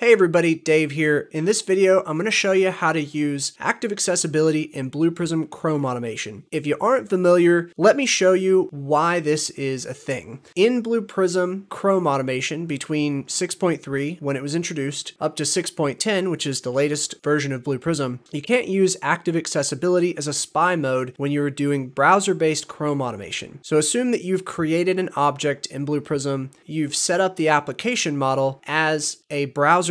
Hey everybody, Dave here. In this video, I'm going to show you how to use Active Accessibility in Blue Prism Chrome Automation. If you aren't familiar, let me show you why this is a thing. In Blue Prism Chrome Automation, between 6.3, when it was introduced, up to 6.10, which is the latest version of Blue Prism, you can't use Active Accessibility as a spy mode when you're doing browser-based Chrome Automation. So assume that you've created an object in Blue Prism, you've set up the application model as a browser-based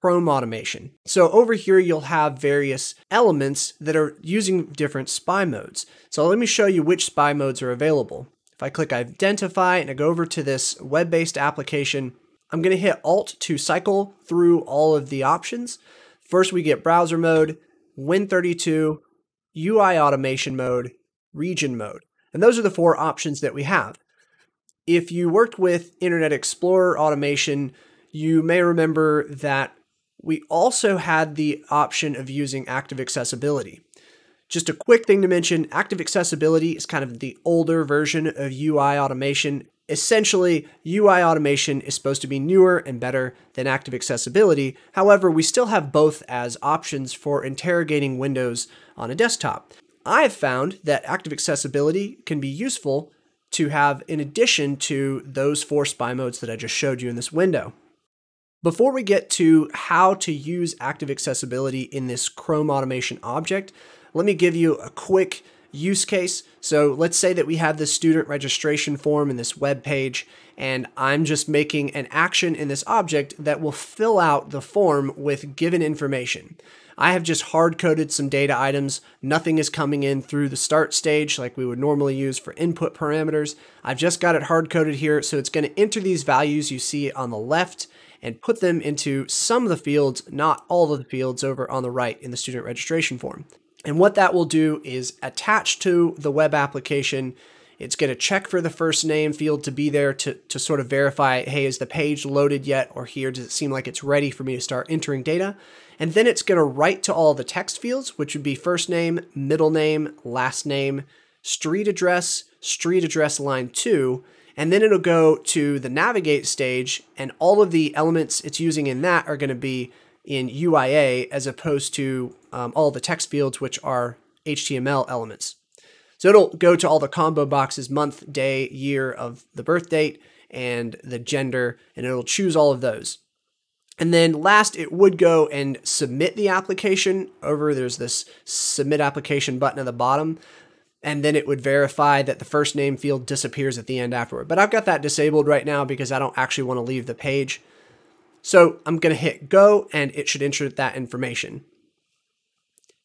Chrome automation. So over here, you'll have various elements that are using different spy modes. So let me show you which spy modes are available. If I click Identify and I go over to this web-based application, I'm going to hit Alt to cycle through all of the options. First, we get browser mode, Win32, UI automation mode, region mode. And those are the four options that we have. If you worked with Internet Explorer automation, you may remember that we also had the option of using Active Accessibility. Just a quick thing to mention, Active Accessibility is kind of the older version of UI Automation. Essentially, UI Automation is supposed to be newer and better than Active Accessibility. However, we still have both as options for interrogating windows on a desktop. I've found that Active Accessibility can be useful to have in addition to those four spy modes that I just showed you in this window. Before we get to how to use Active Accessibility in this Chrome Automation object, let me give you a quick use case. So let's say that we have this student registration form in this web page, and I'm just making an action in this object that will fill out the form with given information. I have just hard coded some data items. Nothing is coming in through the start stage like we would normally use for input parameters. I've just got it hard coded here. So it's going to enter these values you see on the left and put them into some of the fields, not all of the fields over on the right in the student registration form. And what that will do is attach to the web application. It's going to check for the first name field to be there to sort of verify, hey, is the page loaded yet? Or here, does it seem like it's ready for me to start entering data? And then it's going to write to all the text fields, which would be first name, middle name, last name, street address line 2. And then it'll go to the navigate stage, and all of the elements it's using in that are going to be in UIA as opposed to all the text fields, which are HTML elements. So it'll go to all the combo boxes, month, day, year of the birth date and the gender, and it'll choose all of those. And then last, it would go and submit the application over. There's this submit application button at the bottom, and then it would verify that the first name field disappears at the end afterward. But I've got that disabled right now because I don't actually want to leave the page. So I'm going to hit go, and it should enter that information.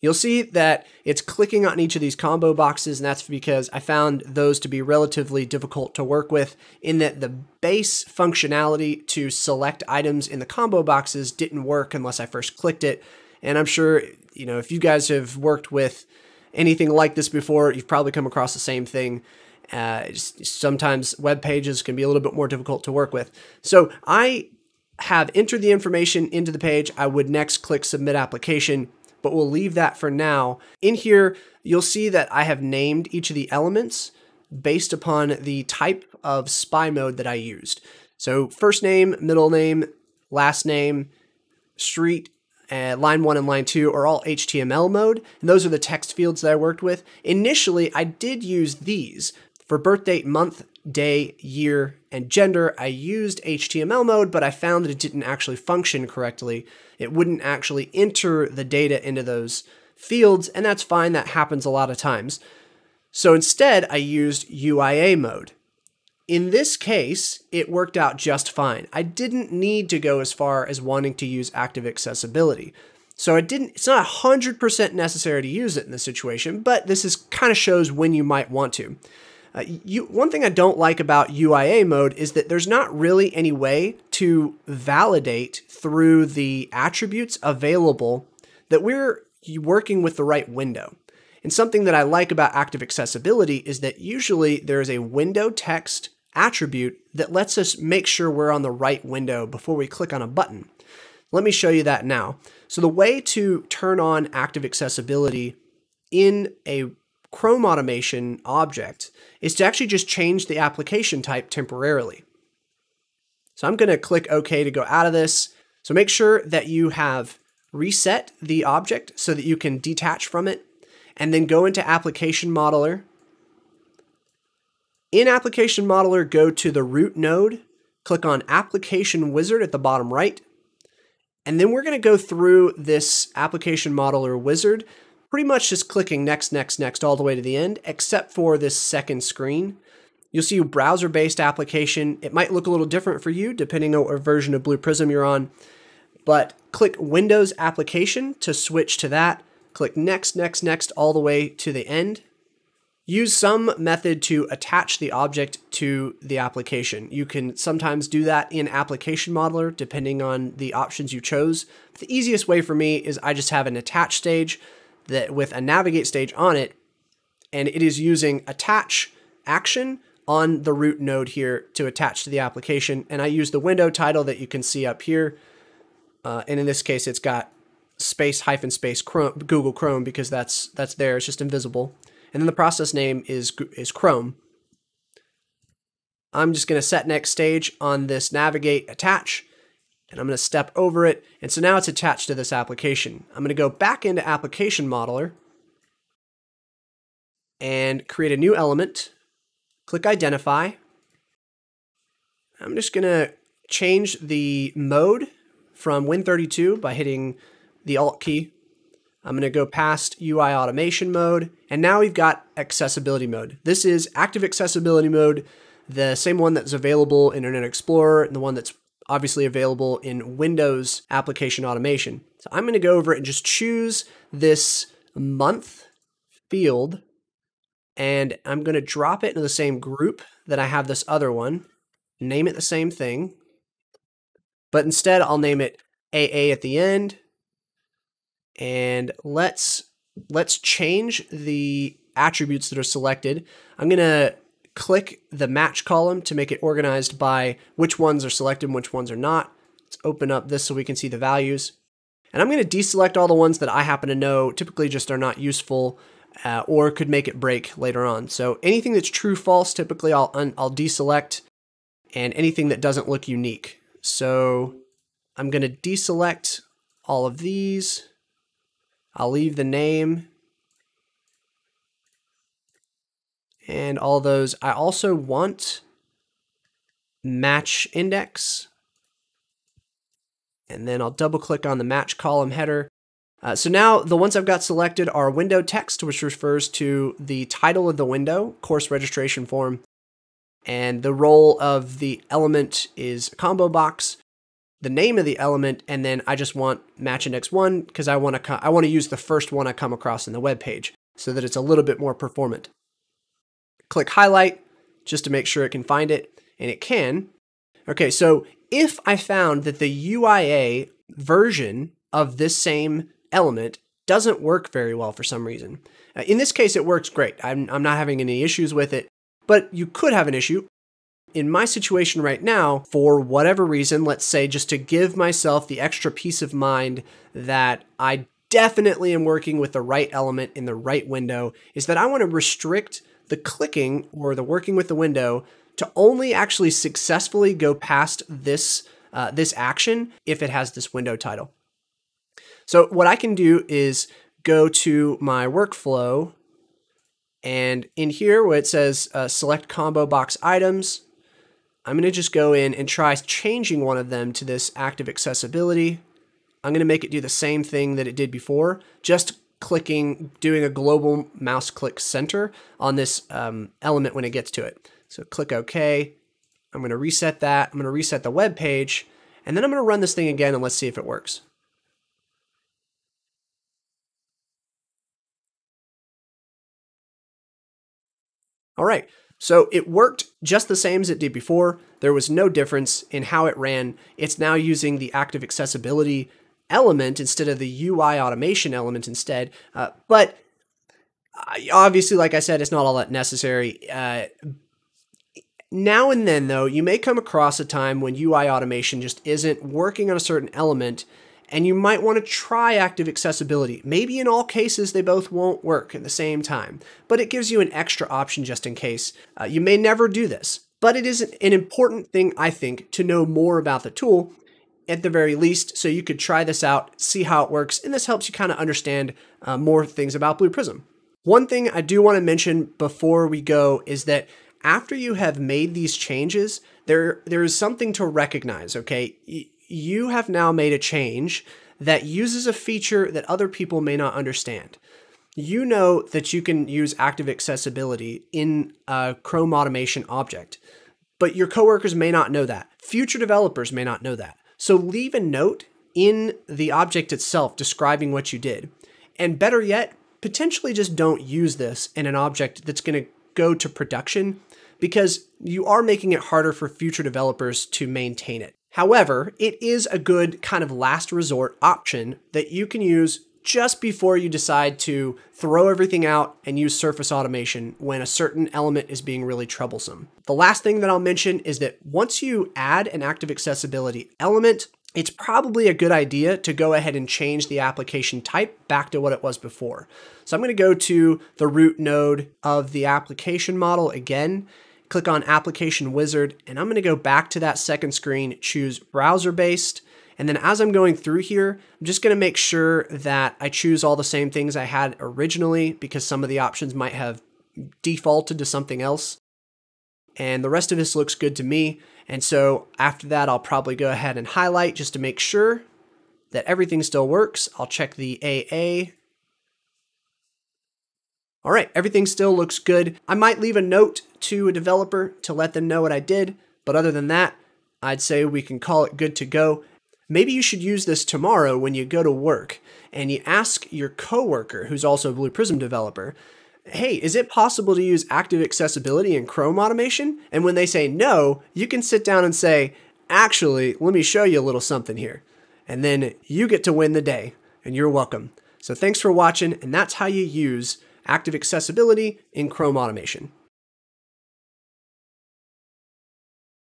You'll see that it's clicking on each of these combo boxes, and that's because I found those to be relatively difficult to work with in that the base functionality to select items in the combo boxes didn't work unless I first clicked it. And I'm sure, you know, if you guys have worked with anything like this before, you've probably come across the same thing. Sometimes web pages can be a little bit more difficult to work with. So I have entered the information into the page. I would next click Submit Application, but we'll leave that for now. In here, you'll see that I have named each of the elements based upon the type of spy mode that I used. So first name, middle name, last name, street, line 1 and line 2 are all HTML mode. And those are the text fields that I worked with. Initially, I did use these. For birth date, month, day, year, and gender, I used HTML mode, but I found that it didn't actually function correctly. It wouldn't actually enter the data into those fields, and that's fine. That happens a lot of times. So instead, I used UIA mode. In this case, it worked out just fine. I didn't need to go as far as wanting to use Active Accessibility. So it's not 100% necessary to use it in this situation, but this is kind of shows when you might want to. One thing I don't like about UIA mode is that there's not really any way to validate through the attributes available that we're working with the right window. And something that I like about Active Accessibility is that usually there is a window text attribute that lets us make sure we're on the right window before we click on a button. Let me show you that now. So the way to turn on Active Accessibility in a Chrome Automation object is to actually just change the application type temporarily. So I'm going to click OK to go out of this. So make sure that you have reset the object so that you can detach from it, and then go into Application Modeler. In Application Modeler, go to the root node, click on Application Wizard at the bottom right, and then we're going to go through this Application Modeler Wizard, pretty much just clicking next, next, next, all the way to the end, except for this second screen. You'll see a browser-based application. It might look a little different for you, depending on what version of Blue Prism you're on, but click Windows Application to switch to that. Click next, next, next, all the way to the end. Use some method to attach the object to the application. You can sometimes do that in Application Modeler, depending on the options you chose. But the easiest way for me is I just have an attach stage that with a navigate stage on it, and it is using attach action on the root node here to attach to the application. And I use the window title that you can see up here. And in this case, it's got space hyphen space Chrome, Google Chrome, because that's there. It's just invisible. And then the process name is Chrome. I'm just going to set next stage on this navigate attach, and I'm going to step over it. And so now it's attached to this application. I'm going to go back into Application Modeler and create a new element. Click Identify. I'm just going to change the mode from Win32 by hitting the Alt key. I'm going to go past UI Automation mode, and now we've got Accessibility mode. This is Active Accessibility mode, the same one that's available in Internet Explorer and the one that's obviously available in Windows Application Automation. So I'm going to go over it and just choose this month field, and I'm going to drop it into the same group that I have this other one, name it the same thing, but instead I'll name it AA at the end. And let's change the attributes that are selected. I'm going to click the match column to make it organized by which ones are selected and which ones are not. Let's open up this so we can see the values. And I'm going to deselect all the ones that I happen to know typically just are not useful or could make it break later on. So anything that's true, false, typically I'll deselect, and anything that doesn't look unique. So I'm going to deselect all of these. I'll leave the name and all those. I also want match index, and then I'll double click on the match column header. So now the ones I've got selected are window text, which refers to the title of the window, course registration form, and the role of the element is a combo box, the name of the element, and then I just want match index 1 because I want to use the first one I come across in the web page so that it's a little bit more performant. Click highlight just to make sure it can find it, and it can. Okay, so if I found that the UIA version of this same element doesn't work very well for some reason. In this case, it works great. I'm not having any issues with it, but you could have an issue. In my situation right now, for whatever reason, let's say just to give myself the extra peace of mind that I definitely am working with the right element in the right window, is that I want to restrict the clicking or the working with the window to only actually successfully go past this action if it has this window title. So what I can do is go to my workflow, and in here where it says select combo box items, I'm going to just go in and try changing one of them to this Active Accessibility. I'm going to make it do the same thing that it did before, just clicking, doing a global mouse click center on this element when it gets to it. So click OK. I'm going to reset that. I'm going to reset the web page, and then I'm going to run this thing again, and let's see if it works. All right. So it worked just the same as it did before. There was no difference in how it ran. It's now using the Active Accessibility element instead of the UI Automation element instead. But obviously, like I said, it's not all that necessary. Now and then, though, you may come across a time when UI Automation just isn't working on a certain element, and you might want to try Active Accessibility. Maybe in all cases, they both won't work at the same time, but it gives you an extra option just in case. You may never do this, but it is an important thing, I think, to know more about the tool at the very least. So you could try this out, see how it works. And this helps you kind of understand more things about Blue Prism. One thing I do want to mention before we go is that after you have made these changes, there is something to recognize, okay? You have now made a change that uses a feature that other people may not understand. You know that you can use Active Accessibility in a Chrome Automation object, but your coworkers may not know that. Future developers may not know that. So leave a note in the object itself describing what you did. And better yet, potentially just don't use this in an object that's going to go to production, because you are making it harder for future developers to maintain it. However, it is a good kind of last resort option that you can use just before you decide to throw everything out and use surface automation when a certain element is being really troublesome. The last thing that I'll mention is that once you add an Active Accessibility element, it's probably a good idea to go ahead and change the application type back to what it was before. So I'm going to go to the root node of the application model again, click on Application Wizard, and I'm going to go back to that second screen, choose Browser-based. And then as I'm going through here, I'm just going to make sure that I choose all the same things I had originally, because some of the options might have defaulted to something else. And the rest of this looks good to me. And so after that, I'll probably go ahead and highlight just to make sure that everything still works. I'll check the AA. All right, everything still looks good. I might leave a note to a developer to let them know what I did, but other than that, I'd say we can call it good to go. Maybe you should use this tomorrow when you go to work and you ask your coworker, who's also a Blue Prism developer, hey, is it possible to use Active Accessibility in Chrome Automation? And when they say no, you can sit down and say, actually, let me show you a little something here. And then you get to win the day, and you're welcome. So thanks for watching, and that's how you use Active Accessibility in Chrome Automation.